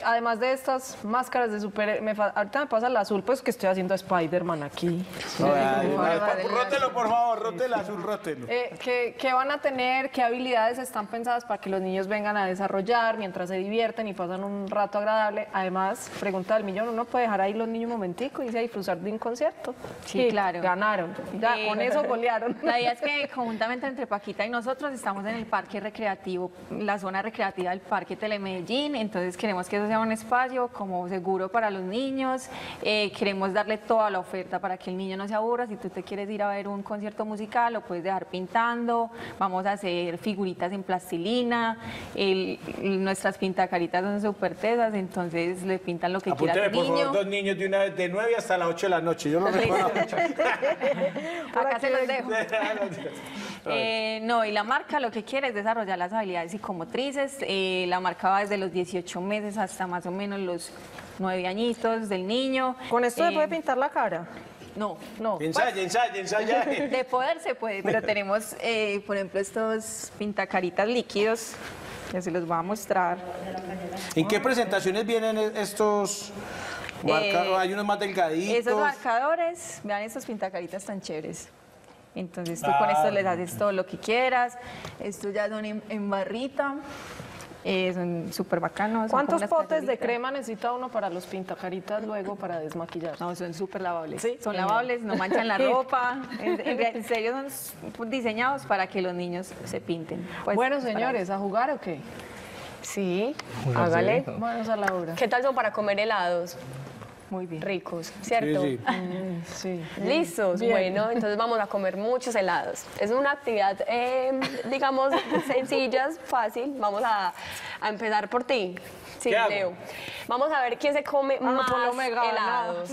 además de estas máscaras de super... Ahorita me pasa el azul, pues que estoy haciendo Spider-Man aquí. Rótelo, por favor, rótelo azul, rótelo. ¿Qué van a tener? ¿Qué habilidades están pensadas para que los niños vengan a desarrollar mientras se divierten y pasan un rato agradable? Además, pregunta del millón, ¿uno puede dejar ahí los niños un momentico y irse a disfrutar de un concierto? Sí, claro. Ganaron. Ya, con eso golearon. La idea es que conjuntamente entre Paquita y nosotros estamos en el parque recreativo, la zona recreativa del Parque Telemedellín, entonces queremos que eso sea un espacio como seguro para los niños, queremos darle toda la oferta perfecta para que el niño no se aburra. Si tú te quieres ir a ver un concierto musical, lo puedes dejar pintando. Vamos a hacer figuritas en plastilina. Nuestras pintacaritas son súper tesas, entonces le pintan lo que quieran al niño. Apúnteme, por favor, dos niños de una vez, de 9 hasta las 8 de la noche. Yo no recuerdo. Acá se los dejo. No, y la marca lo que quiere es desarrollar las habilidades psicomotrices. La marca va desde los 18 meses hasta más o menos los 9 añitos del niño. ¿Con esto se puede pintar la cara? No, no. Ensaya. De poder se puede, pero tenemos, por ejemplo, estos pintacaritas líquidos. Ya se los voy a mostrar. ¿En qué presentaciones vienen estos? Hay unos más delgaditos. Esos marcadores, vean estos pintacaritas tan chéveres. Entonces tú con esto les haces todo lo que quieras. Estos ya son en barrita. Son súper bacanos. ¿Cuántos potes de crema necesita uno para los pintacaritas luego para desmaquillar? No, son súper lavables. ¿Sí? Son lavables, no manchan la ropa. En serio, son diseñados para que los niños se pinten. Pues, bueno, señores, ¿a jugar o qué? Sí, hágale. Vamos a la obra. ¿Qué tal son para comer helados? Muy bien. Ricos, ¿cierto? Sí, sí. ¿Listos? Bien. Bueno, entonces vamos a comer muchos helados. Es una actividad, digamos, sencilla, fácil. Vamos a empezar por ti. Sí, Leo. Vamos a ver quién se come más helados.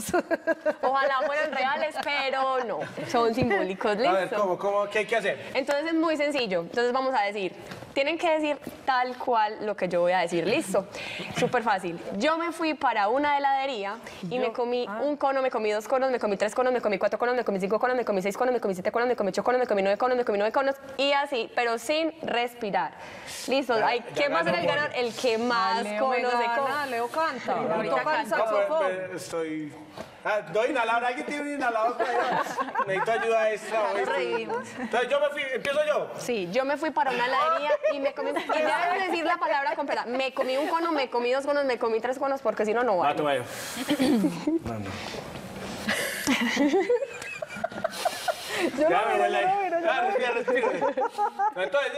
Ojalá fueran reales, pero no. Son simbólicos, ¿listo? A ver, ¿cómo? ¿Qué hay que hacer? Entonces es muy sencillo. Entonces vamos a decir, tienen que decir tal cual lo que yo voy a decir, ¿listo? Súper fácil. Yo me fui para una heladería y me comí un cono, me comí 2 conos, me comí 3 conos, me comí 4 conos, me comí 5 conos, me comí 6 conos, me comí 7 conos, me comí 8 conos, me comí 9 conos, me comí 9 conos y así, pero sin respirar. ¿Listo? ¿Quién va a ser el ganador? El que más conos se come. Leo canta. Toca el saxofón. Estoy... doy inhalador, alguien tiene un inhalador. Necesito ayuda extra. Entonces yo me fui, ¿empiezo yo? Sí, yo me fui para una heladería y me comí, y deben decir la palabra completa, me comí un cono, me comí 2 conos, me comí 3 conos, porque si no, no vale. No. Yo ya no entonces,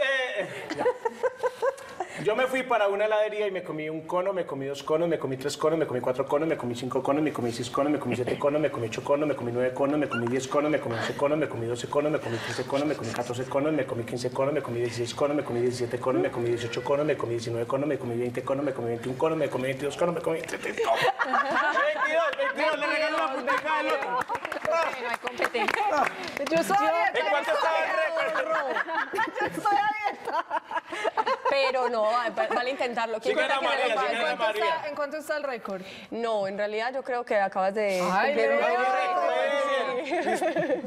yo me fui para una heladería y me comí un cono, me comí 2 conos, me comí 3 conos, me comí 4 conos, me comí 5 conos, me comí 6 conos, me comí 7 conos, me comí 8 conos, me comí 9 conos, me comí 10 conos, me comí 11 conos, me comí 12 conos, me comí 13 conos, me comí 14 conos, me comí 15 conos, me comí 16 conos, me comí 17 conos, me comí 18 conos, me comí 19 conos, me comí 20 conos, me comí 21 conos, me comí 22 conos, me comí 23 conos. 22, le regalo la punteja del otro. No hay competencia. Yo soy abierta. ¿En cuánto está el récord? Yo estoy abierta. Pero no, vale intentarlo. ¿Quién cuenta que María, ¿en cuánto está el récord? No, en realidad yo creo que acabas de... ¡Ay, Leo!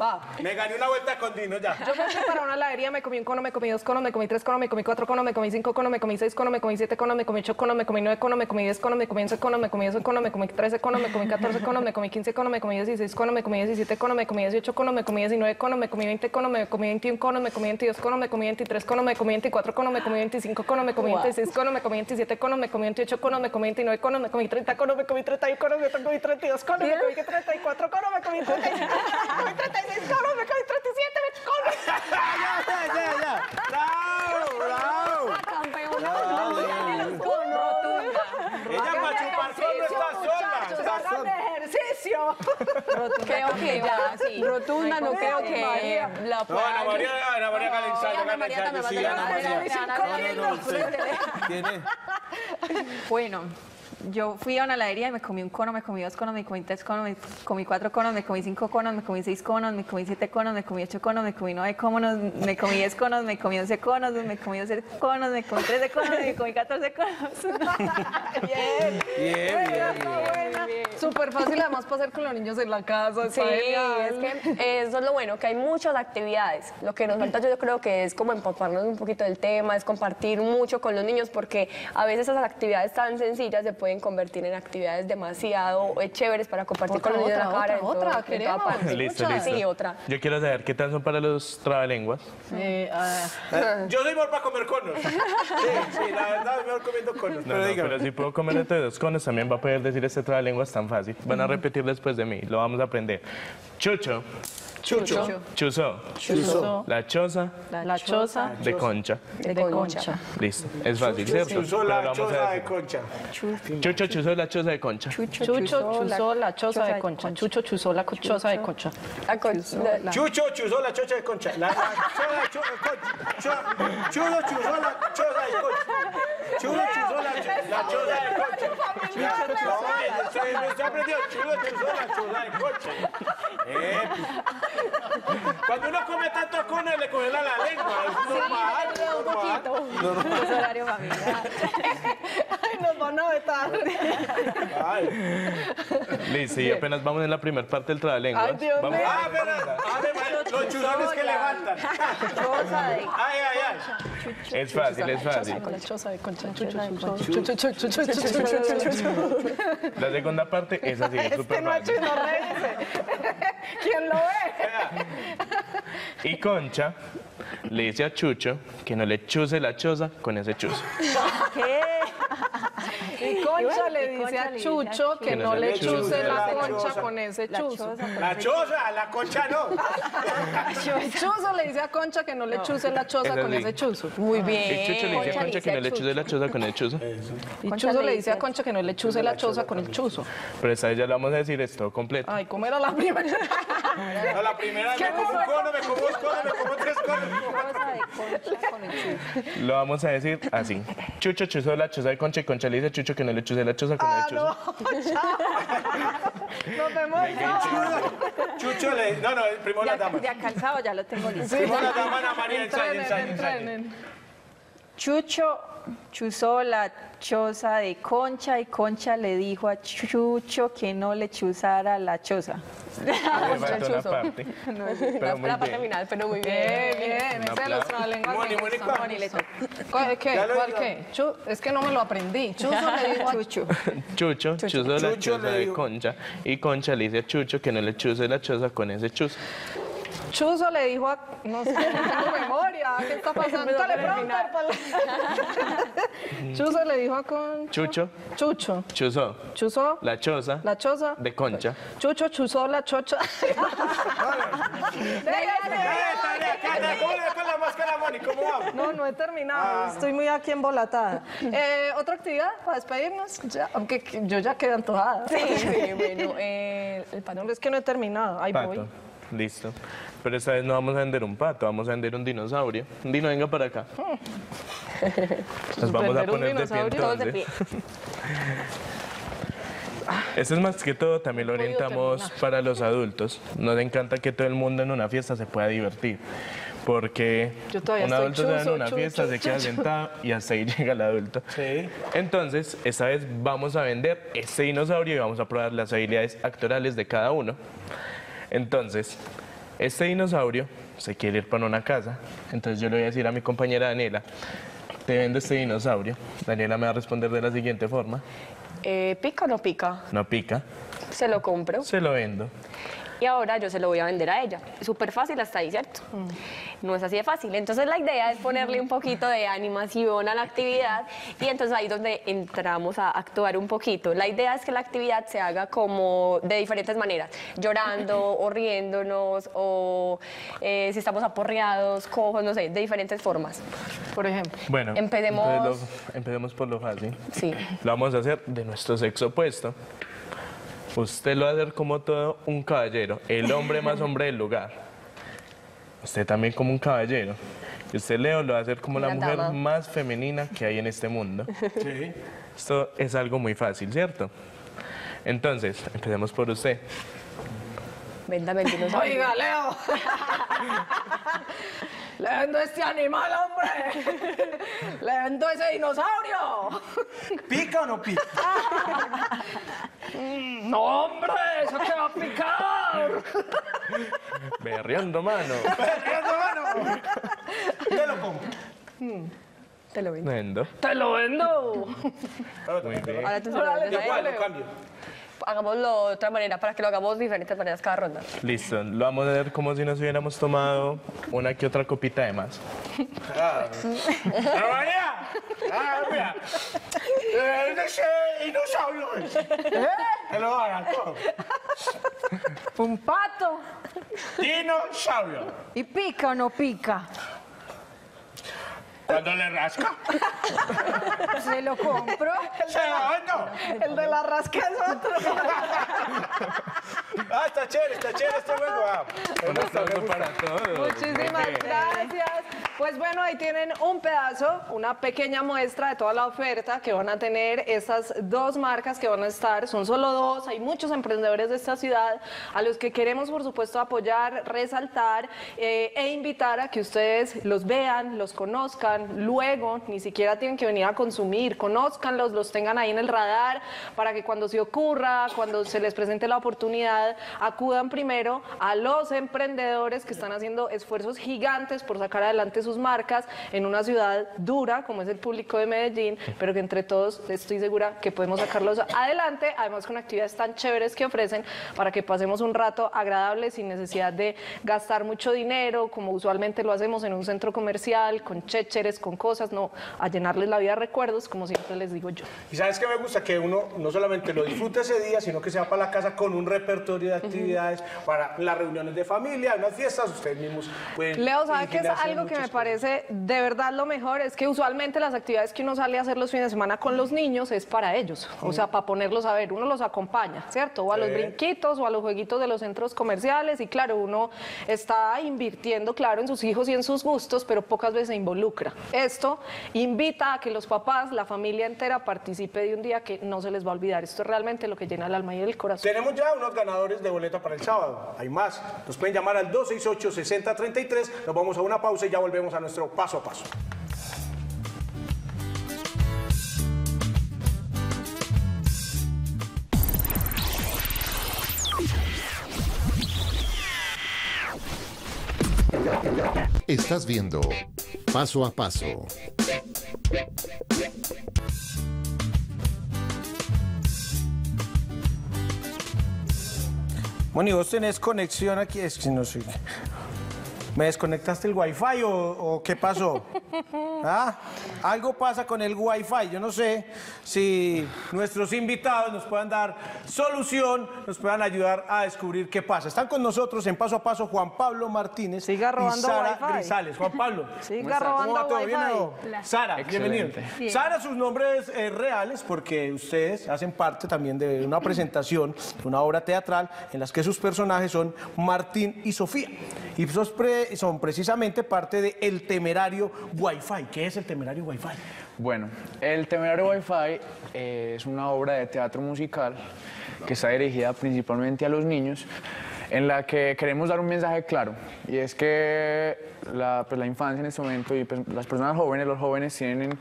Va. Me gané una vuelta con Dino ya. Yo me fui para una heladería, me comí un cono, me comí 2 conos, me comí 3 conos, me comí 4 conos, me comí 5 conos, me comí 6 conos, me comí 7 conos, me comí 8 conos, me comí 9 conos, me comí 10 conos, me comí 11 conos, me comí 12 conos, me comí 13 conos, me comí 14 conos, me comí 15 conos, me comí 16 conos, me comí 17 conos, me comí 18 conos, me comí 19 conos, me comí 20 conos, me comí 21 conos, me comí 22 conos, me comí 23 conos, me comí 24 conos, me comí 25 conos, me comí 26 conos, me comí 27 conos, me comí 28 conos, me comí 29 conos, me comí 30 conos, me comí 31 conos, me comí 32 conos, me comí 34 conos, me comí 35. Me comí 36 conos, me comí 37, me comes. Ya. Bravo. Campeón. Rotunda. Ella para chupar solo está sola. Hagan ejercicio. Creo que ya, sí. Rotunda, no creo que la pueda. No, Ana María Calenzano. Sí, Ana María. Bueno. Yo fui a una heladería y me comí un cono, me comí 2 conos, me comí 3 conos, me comí 4 conos, me comí 5 conos, me comí 6 conos, me comí 7 conos, me comí 8 conos, me comí 9 conos, me comí 10 conos, me comí 11 conos, me comí 12 conos, me comí 13 conos, me comí 14 conos. Bien. Súper fácil además pasar con los niños en la casa. Sí, es que eso es lo bueno, que hay muchas actividades. Lo que nos falta yo creo que es como empaparnos un poquito del tema, es compartir mucho con los niños, porque a veces esas actividades tan sencillas se pueden convertir en actividades demasiado chéveres para compartir con los niños de la cara. Otra, queremos. Listo. Sí, otra. Yo quiero saber qué tal son para los trabalenguas. Yo soy mejor para comer conos. Sí, la verdad, mejor comiendo conos. Pero si puedo comer entre 2 conos, también va a poder decir este trabalenguas tan fácil. Van a repetir después de mí, lo vamos a aprender. Chucho. Chucho. Chuzo. La choza. De concha. Listo. Es fácil, ¿cierto? Chuzo, la choza de concha. Chucho chuzó la choza de concha. Chucho chuzó la choza de concha. Chucho chuzó la choza de concha. Chucho chuzó la choza de concha. Chulo chuzó la choza de coche. Usted aprendió, chulo chuzó la choza de coche. Cuando uno come tanto cone, le congela la lengua. Es normal. Es horario familiar. Ay, nos van a vetar. Listo, y apenas vamos en la primera parte del trabalengua. Ay, Dios mío. Ah, pero los chuzones que levantan. Ay, ay, ay. Es fácil, es fácil. La segunda parte es así, es súper fácil. ¿Quién lo ve? Y Concha le dice a Chucho que no le chuce la choza con ese chuzo. ¿Qué? Y Concha le dice a Chucho que no le chuce la concha con ese chuzo. La choza, la concha no. El chuzo le dice a Concha que no le chuce la choza con ese chuzo. Muy bien. Y Chucho le dice a Concha que no le chuce la choza con el chuzo. Y Chuzo le dice a Concha que no le chuce la choza con el chuzo. Pero esa ya le vamos a decir esto completo. Ay, ¿cómo era la primera? No, la primera me como un cono, me como dos conos, me como tres conos. Lo vamos a decir así. Chucho chuzó la choza de Concha y Concha le dice a Chucho que no le chuce la choza con el chuzo. No, Chucho le... No, no, primero la dama. Ya cansado, ya lo tengo listo. Primero la dama, Ana María, ensayen. Chucho chuzó la choza de Concha y Concha le dijo a Chucho que no le chuzara la choza. La parte final, pero muy bien. Bien, ese de los trabalenguas. ¿Cuál qué? Es que no me lo aprendí. Chucho le dijo a Chucho. Chucho chuzó la choza de Concha y Concha le dice a Chucho que no le chuce la choza con ese chuzo. Chuzo le dijo a... No sé, no tengo memoria. ¿Qué está pasando? Chuzo le dijo a Concha... Chucho. Chuzó. La choza. De Concha. Chucho chuzó la chocha. ¿Cómo le con la máscara, Moni? ¿Cómo vamos? No, no he terminado. Estoy muy aquí embolatada. ¿Otra actividad para despedirnos? Aunque yo ya quedé antojada. Sí, bueno. El patrón es que no he terminado. Ahí voy. Listo. Pero esta vez no vamos a vender un pato, vamos a vender un dinosaurio. Dino, venga para acá. Nos vamos a poner de pie entonces. Esto es más que todo, también lo orientamos para los adultos. Nos encanta que todo el mundo en una fiesta se pueda divertir. Porque un adulto se da en una fiesta, se queda sentado y hasta ahí llega el adulto. Sí. Entonces, esta vez vamos a vender este dinosaurio y vamos a probar las habilidades actorales de cada uno. Entonces, este dinosaurio se quiere ir para una casa, entonces yo le voy a decir a mi compañera Daniela, te vendo este dinosaurio. Daniela me va a responder de la siguiente forma. ¿Pica o no pica? No pica. Se lo compro. Se lo vendo. Y ahora yo se lo voy a vender a ella. Súper fácil hasta ahí, ¿cierto? No es así de fácil. Entonces la idea es ponerle un poquito de animación a la actividad y entonces ahí es donde entramos a actuar un poquito. La idea es que la actividad se haga como de diferentes maneras, llorando o riéndonos o si estamos aporreados, cojos, no sé, de diferentes formas. Por ejemplo, bueno, empecemos por lo fácil. Sí. Lo vamos a hacer de nuestro sexo opuesto. Usted lo va a hacer como todo un caballero, el hombre más hombre del lugar. Usted también como un caballero. Y usted, Leo, lo va a hacer como la mujer más femenina que hay en este mundo. Sí. Esto es algo muy fácil, ¿cierto? Entonces, empecemos por usted. Véndame el dinosaurio. Oiga, Leo. Le vendo este animal, hombre. Le vendo ese dinosaurio. ¿Pica o no pica? ¡No, hombre! ¡Eso te va a picar! Berreando, mano. ¡Berreando, mano! Te lo pongo. Te lo vendo. ¡Te lo vendo! Muy bien. Ahora tú se lo vendes a él, lo cambio. Hagámoslo de otra manera, para que lo hagamos de diferentes maneras cada ronda. Listo, lo vamos a ver como si nos hubiéramos tomado una que otra copita de más. ¡Pero María! ¡Ah, mira! ¡Ese dinosaurio! ¡Te lo hagan todo! ¡Un pato! ¡Dinosaurio! ¿Y pica o no pica? ¿Cuándo le rasca? Se lo compro. Se lo vendo. El de la rasca es otro. Ah, está chévere este juego. Ah, un aplauso para todos. Muchísimas gracias. Pues bueno, ahí tienen un pedazo, una pequeña muestra de toda la oferta que van a tener estas dos marcas que van a estar. Son solo dos, hay muchos emprendedores de esta ciudad a los que queremos, por supuesto, apoyar, resaltar e invitar a que ustedes los vean, los conozcan. Luego, ni siquiera tienen que venir a consumir, conózcanlos, los tengan ahí en el radar para que cuando se ocurra, cuando se les presente la oportunidad, acudan primero a los emprendedores que están haciendo esfuerzos gigantes por sacar adelante sus marcas en una ciudad dura como es el público de Medellín, pero que entre todos estoy segura que podemos sacarlos adelante, además con actividades tan chéveres que ofrecen para que pasemos un rato agradable sin necesidad de gastar mucho dinero como usualmente lo hacemos en un centro comercial, con chécheres, con cosas, no, a llenarles la vida de recuerdos, como siempre les digo yo. Y sabes que me gusta que uno no solamente lo disfrute ese día, sino que se va para la casa con un repertorio de actividades para las reuniones de familia, unas fiestas, ustedes mismos pueden... Leo, ¿sabe que es algo que me parece de verdad lo mejor? Es que usualmente las actividades que uno sale a hacer los fines de semana con los niños es para ellos, o sea, para ponerlos a ver, uno los acompaña, ¿cierto? O a los brinquitos o a los jueguitos de los centros comerciales y claro, uno está invirtiendo, claro, en sus hijos y en sus gustos, pero pocas veces se involucra. Esto invita a que los papás, la familia entera participe de un día que no se les va a olvidar, esto es realmente lo que llena el alma y el corazón. Tenemos ya unos ganadores de boleta para el sábado, hay más, nos pueden llamar al 268-6033, nos vamos a una pausa y ya volvemos a nuestro Paso a Paso. Estás viendo Paso a Paso. Bueno, y vos tenés conexión aquí, es que no sé... ¿Me desconectaste el Wi-Fi o qué pasó? ¿Ah? Algo pasa con el Wi-Fi. Yo no sé si nuestros invitados nos puedan dar solución, nos puedan ayudar a descubrir qué pasa. Están con nosotros en Paso a Paso Juan Pablo Martínez y Sara Grisales. Juan Pablo. Siga robando Wi-Fi. Sara, bienvenido. Bien. Sara, sus nombres reales, porque ustedes hacen parte también de una presentación, de una obra teatral, en las que sus personajes son Martín y Sofía. Y son precisamente parte de El Temerario Wi-Fi. ¿Qué es El Temerario Wi-Fi? Bueno, El Temerario Wi-Fi es una obra de teatro musical que está dirigida principalmente a los niños, en la que queremos dar un mensaje claro, y es que la infancia en este momento y las personas jóvenes, los jóvenes tienen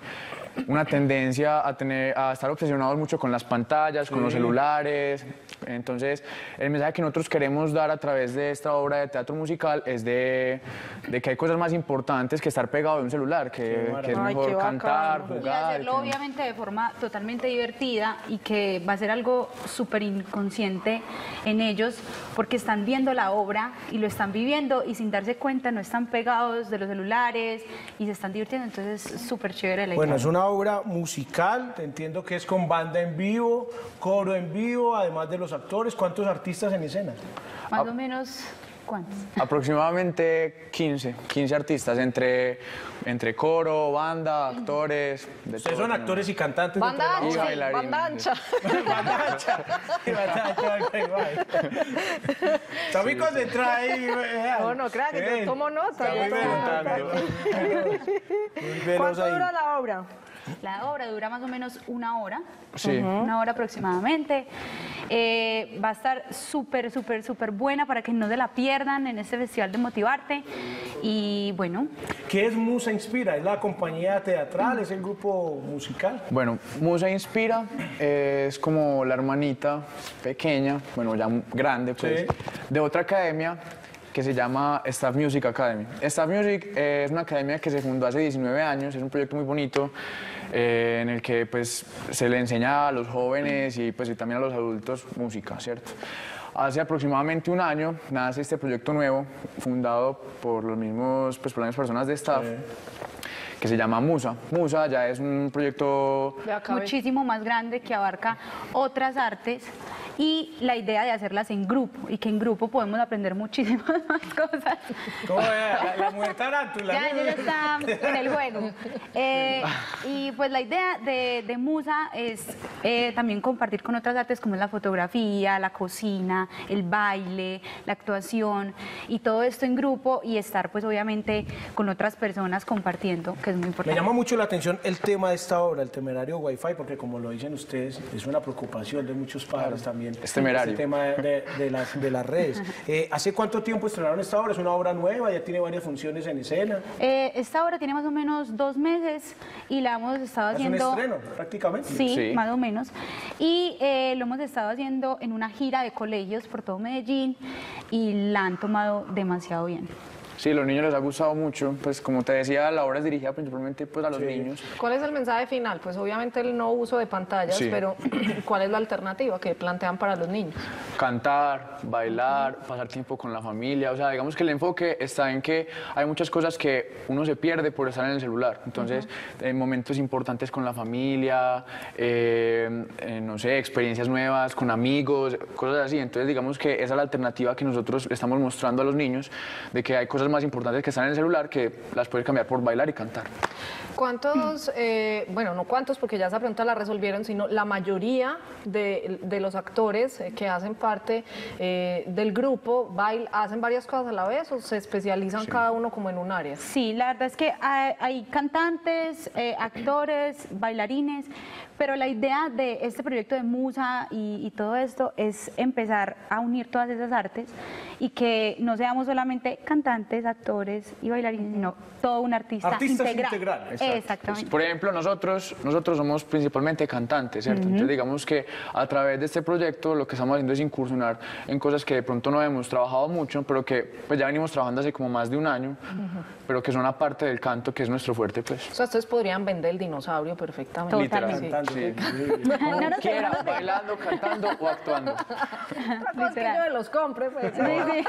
una tendencia a estar obsesionados mucho con las pantallas, con los celulares. Entonces, el mensaje que nosotros queremos dar a través de esta obra de teatro musical es de que hay cosas más importantes que estar pegado de un celular, que es mejor cantar, jugar. Y hacerlo obviamente de forma totalmente divertida y que va a ser algo súper inconsciente en ellos, porque están viendo la obra y lo están viviendo y sin darse cuenta no están pegados de los celulares y se están divirtiendo, entonces es súper chévere la idea. Bueno, es una obra musical, te entiendo que es con banda en vivo, coro en vivo, además de los actores. ¿Cuántos artistas en escena? Más o menos... ¿Cuántos? Aproximadamente 15 artistas, entre coro, banda, actores. Ustedes son actores y cantantes. Banda ancha, banda ancha. Banda ancha. Está muy concentrada ahí. No, no, crea que yo tomo nota. ¿Cuánto dura la obra? La obra dura más o menos una hora, una hora aproximadamente. Va a estar súper, súper, súper buena para que no se la pierdan en este festival de Motivarte. Y bueno... ¿Qué es Musa Inspira? ¿Es la compañía teatral? ¿Es el grupo musical? Bueno, Musa Inspira es como la hermanita pequeña, bueno, ya grande, pues, de otra academia que se llama Staff Music Academy. Staff Music es una academia que se fundó hace 19 años, es un proyecto muy bonito en el que pues, se le enseña a los jóvenes y también a los adultos música, ¿cierto? Hace aproximadamente un año nace este proyecto nuevo, fundado por los mismos, pues, por las mismas personas de Staff, que se llama Musa. Musa ya es un proyecto muchísimo más grande que abarca otras artes y la idea de hacerlas en grupo, y que en grupo podemos aprender muchísimas más cosas. ¿Cómo era? La mujer tarántula. Ya está en el juego. Y pues la idea de Musa es también compartir con otras artes como es la fotografía, la cocina, el baile, la actuación, y todo esto en grupo, y estar pues obviamente con otras personas compartiendo, que es muy importante. Me llama mucho la atención el tema de esta obra, El Temerario Wi-Fi, porque como lo dicen ustedes, es una preocupación de muchos padres también. Es temerario. Este tema de las redes. ¿Hace cuánto tiempo estrenaron esta obra? ¿Es una obra nueva? ¿Ya tiene varias funciones en escena? Esta obra tiene más o menos 2 meses y la hemos estado haciendo... ¿Es un estreno prácticamente? Sí, sí, más o menos. Y lo hemos estado haciendo en una gira de colegios por todo Medellín y la han tomado demasiado bien. Sí, los niños les ha gustado mucho, pues como te decía, la obra es dirigida principalmente pues, a los niños. ¿Cuál es el mensaje final? Pues obviamente el no uso de pantallas, pero ¿cuál es la alternativa que plantean para los niños? Cantar, bailar, pasar tiempo con la familia, o sea, digamos que el enfoque está en que hay muchas cosas que uno se pierde por estar en el celular, entonces en momentos importantes con la familia, no sé, experiencias nuevas, con amigos, cosas así, entonces digamos que esa es la alternativa que nosotros estamos mostrando a los niños, de que hay cosas más importantes que están en el celular que las puedes cambiar por bailar y cantar. ¿Cuántos, bueno, no cuántos porque ya esa pregunta la resolvieron, sino la mayoría de los actores que hacen parte del grupo hacen varias cosas a la vez o se especializan cada uno como en un área? Sí, la verdad es que hay cantantes, actores, bailarines, pero la idea de este proyecto de Musa y todo esto es empezar a unir todas esas artes y que no seamos solamente cantantes, actores y bailarines, sino todo un artista integral. Exacto. Exactamente. Por ejemplo, nosotros somos principalmente cantantes, ¿cierto? Entonces digamos que a través de este proyecto lo que estamos haciendo es incursionar en cosas que de pronto no hemos trabajado mucho, pero que pues, ya venimos trabajando hace como más de un año, pero que son una parte del canto que es nuestro fuerte, pues. O sea, ustedes podrían vender el dinosaurio perfectamente. Literalmente. Como quieran, bailando, cantando o actuando. Otra cosa que yo me los compre, pues. Me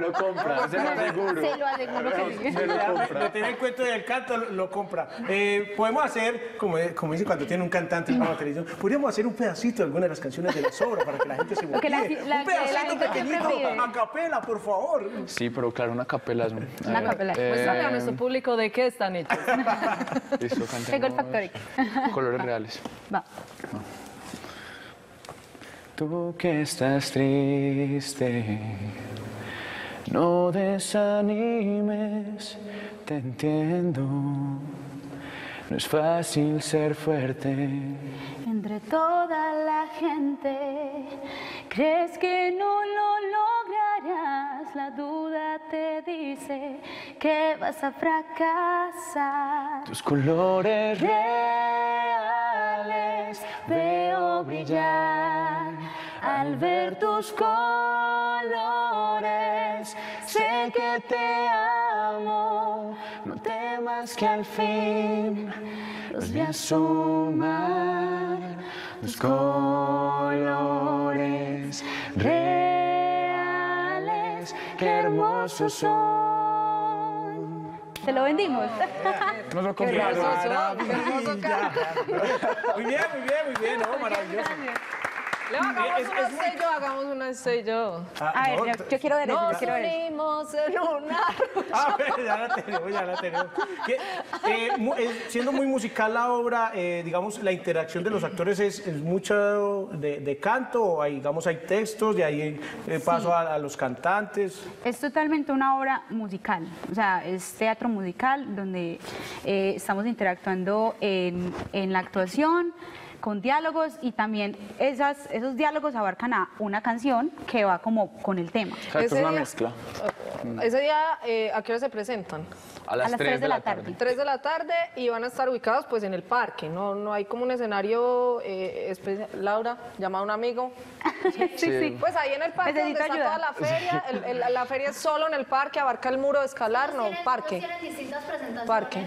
lo compran, se lo aseguro. Se lo aseguro. Se lo compran. De tener cuenta del canto, lo compra. Podemos hacer, como dice cuando tiene un cantante en la televisión, podríamos hacer un pedacito de alguna de las canciones de las obras para que la gente se motive. Un pedacito pequeñito, a capela, por favor. Sí, pero claro, una capela es una capela. Muéstrale a nuestro público de qué están hechos. Listo, cantemos. Tengo el factory. Colores reales. Va. Tú que estás triste, no desanimes, te entiendo. No es fácil ser fuerte. Entre toda la gente, crees que no lo lograrás. La duda te dice que vas a fracasar. Tus colores reales veo brillar. Al ver tus colores, sé que te amo. No temas que al fin los voy a sumar. Los colores reales, qué hermosos son. ¿Te lo vendimos? Nos lo compramos. Muy bien, ¿no? Maravilloso. Hagamos un ensayo. A ver, yo quiero ver eso. Nos unimos en un árbol. A ver, ya la tenemos. Siendo muy musical la obra, digamos, la interacción de los actores es mucho de canto, digamos, hay textos, de ahí paso a los cantantes. Es totalmente una obra musical, o sea, es teatro musical donde estamos interactuando en la actuación, con diálogos y también esos diálogos abarcan a una canción que va como con el tema. Exacto, es una mezcla. Ese día, ¿a qué hora se presentan? A las 3 de la tarde. 3 de la tarde y van a estar ubicados pues en el parque, no hay como un escenario especial. Laura, llama a un amigo. Sí. Pues ahí en el parque donde está toda la feria, la feria es solo en el parque, abarca el muro de escalar, parque. Parque.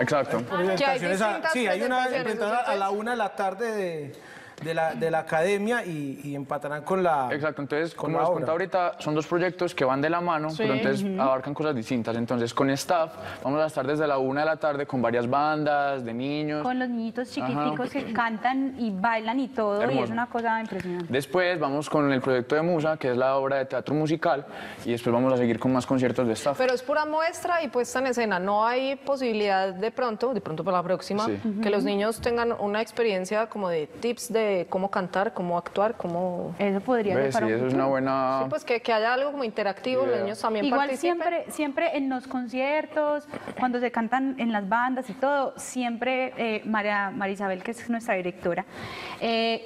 Exacto. Hay distintas presentaciones. Sí, hay una presentación a la 1 de la tarde de la academia y empatarán con la... Exacto, entonces, como les contaba ahorita, son dos proyectos que van de la mano, sí, pero entonces abarcan cosas distintas. Entonces, con Staff vamos a estar desde la 1 de la tarde con varias bandas de niños. Con los niñitos chiquiticos que cantan y bailan y todo, hermoso. Y es una cosa impresionante. Después vamos con el proyecto de Musa, que es la obra de teatro musical, y después vamos a seguir con más conciertos de Staff. Pero es pura muestra y puesta en escena, no hay posibilidad de pronto para la próxima, sí, que los niños tengan una experiencia como de tips de cómo cantar, cómo actuar, cómo... Eso podría ser para un futuro. Es una buena... Sí, pues que haya algo como interactivo, los niños también participen. Igual siempre en los conciertos, cuando se cantan en las bandas y todo, siempre María Isabel, que es nuestra directora,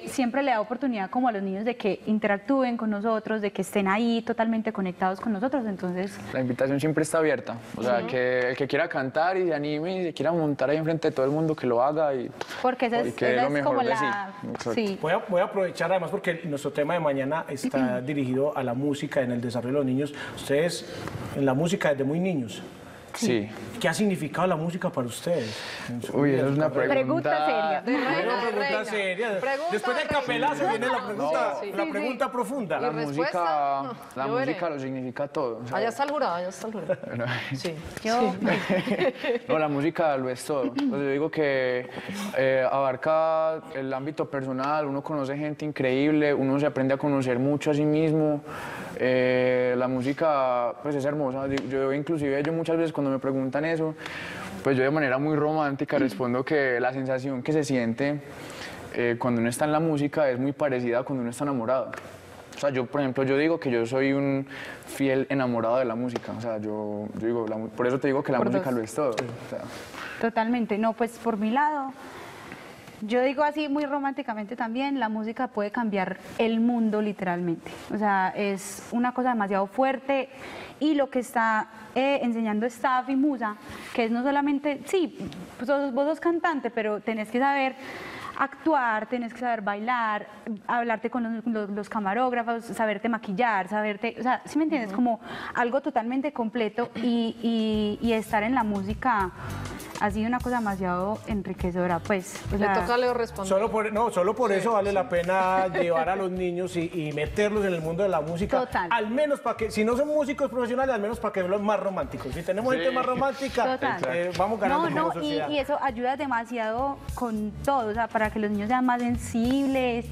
siempre le da oportunidad como a los niños de que interactúen con nosotros, de que estén ahí totalmente conectados con nosotros, entonces... La invitación siempre está abierta, o sea, que el que quiera cantar y se anime y se quiera montar ahí enfrente de todo el mundo, que lo haga y... Porque esa es como la... Sí. Voy a aprovechar además porque nuestro tema de mañana está dirigido a la música en el desarrollo de los niños. Ustedes en la música desde muy niños. Sí. ¿Qué ha significado la música para ustedes? Uy, es una pregunta seria. Después del capelazo viene la pregunta profunda. La música, no, la música lo significa todo. O sea, allá está el jurado, Bueno, sí. No, la música lo es todo. Pues yo digo que abarca el ámbito personal, uno conoce gente increíble, uno se aprende a conocer mucho a sí mismo. La música pues es hermosa. Yo muchas veces cuando me preguntan eso, pues yo de manera muy romántica respondo que la sensación que se siente cuando uno está en la música es muy parecida a cuando uno está enamorado. O sea, yo, por ejemplo, yo digo que yo soy un fiel enamorado de la música. O sea, yo digo, por eso te digo que la música lo es todo. O sea. Totalmente. No, pues por mi lado... Yo digo así muy románticamente también, la música puede cambiar el mundo literalmente. O sea, es una cosa demasiado fuerte y lo que está enseñando Staff y Musa, que es no solamente, sí, pues vos sos cantante, pero tenés que saber actuar, tenés que saber bailar, hablarte con los camarógrafos, saberte maquillar, o sea, ¿sí me entiendes? Como algo totalmente completo y estar en la música... Ha sido una cosa demasiado enriquecedora, pues. Le toca a Leo responder. Solo por eso vale la pena llevar a los niños y meterlos en el mundo de la música. Total. Al menos para que, si no son músicos profesionales, al menos para que sean los más románticos. Si tenemos gente más romántica, vamos ganando como sociedad. Y eso ayuda demasiado con todo, o sea, para que los niños sean más sensibles,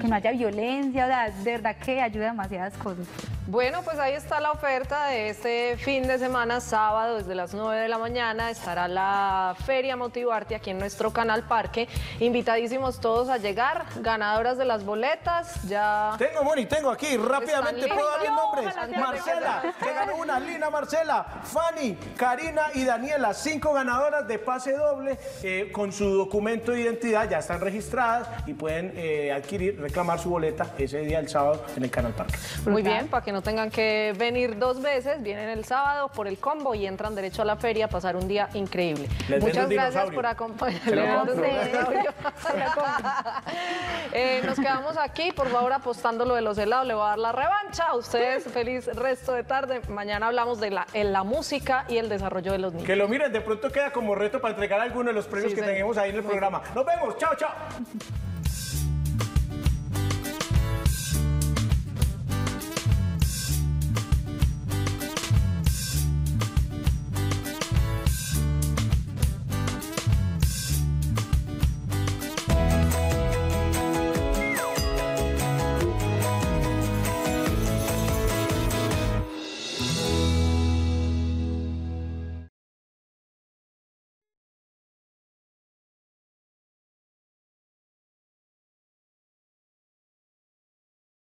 que no haya violencia, o sea, de verdad que ayuda demasiadas cosas. Bueno, pues ahí está la oferta de este fin de semana, sábado, desde las 9 de la mañana, estará la Feria Motivarte aquí en nuestro Canal Parque. Invitadísimos todos a llegar, ganadoras de las boletas, ya... Tengo aquí, rápidamente puedo darle nombres. Marcela, que ganó una, Lina, Marcela, Fanny, Karina y Daniela, 5 ganadoras de pase doble, con su documento de identidad, ya están registradas y pueden reclamar su boleta ese día, el sábado, en el Canal Parque. Muy bien, para que no tengan que venir 2 veces, vienen el sábado por el combo y entran derecho a la feria a pasar un día increíble. Muchas gracias por acompañarnos. Nos quedamos aquí, por favor, apostando lo de los helados, le voy a dar la revancha a ustedes. Feliz resto de tarde. Mañana hablamos de la música y el desarrollo de los niños. Que lo miren, de pronto queda como reto para entregar alguno de los premios que tenemos ahí en el programa. Nos vemos, chao, chao.